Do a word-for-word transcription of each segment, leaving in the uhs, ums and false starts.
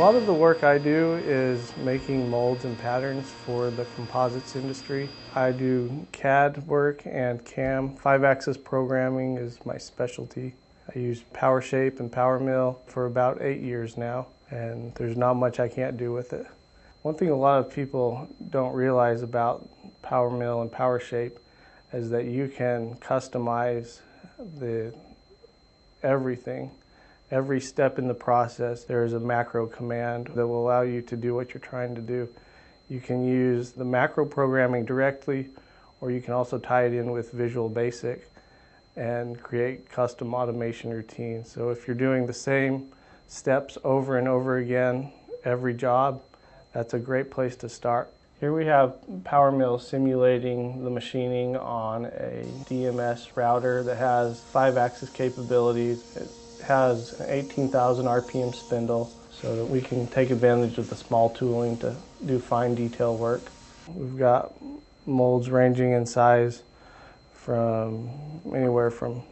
lot of the work I do is making molds and patterns for the composites industry. I do C A D work and C A M. Five-axis programming is my specialty. I use PowerShape and PowerMill for about eight years now, and there's not much I can't do with it. One thing a lot of people don't realize about PowerMill and PowerShape is that you can customize the everything. Every step in the process, there is a macro command that will allow you to do what you're trying to do. You can use the macro programming directly, or you can also tie it in with Visual Basic and create custom automation routines. So if you're doing the same steps over and over again every job, that's a great place to start. Here we have PowerMill simulating the machining on a D M S router that has five-axis capabilities. It has an eighteen thousand R P M spindle so that we can take advantage of the small tooling to do fine detail work. We've got molds ranging in size from anywhere from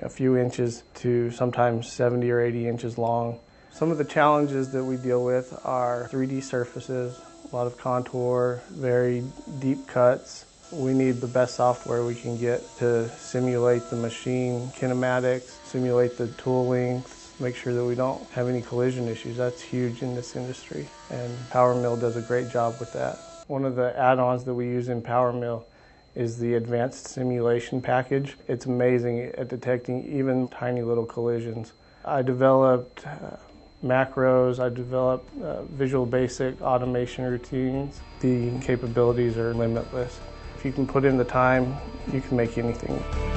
a few inches to sometimes seventy or eighty inches long. Some of the challenges that we deal with are three D surfaces, a lot of contour, very deep cuts. We need the best software we can get to simulate the machine kinematics, simulate the tool lengths, make sure that we don't have any collision issues. That's huge in this industry, and PowerMill does a great job with that. One of the add-ons that we use in PowerMill is the advanced simulation package. It's amazing at detecting even tiny little collisions. I developed uh, macros, I developed uh, Visual Basic automation routines. The capabilities are limitless. If you can put in the time, you can make anything.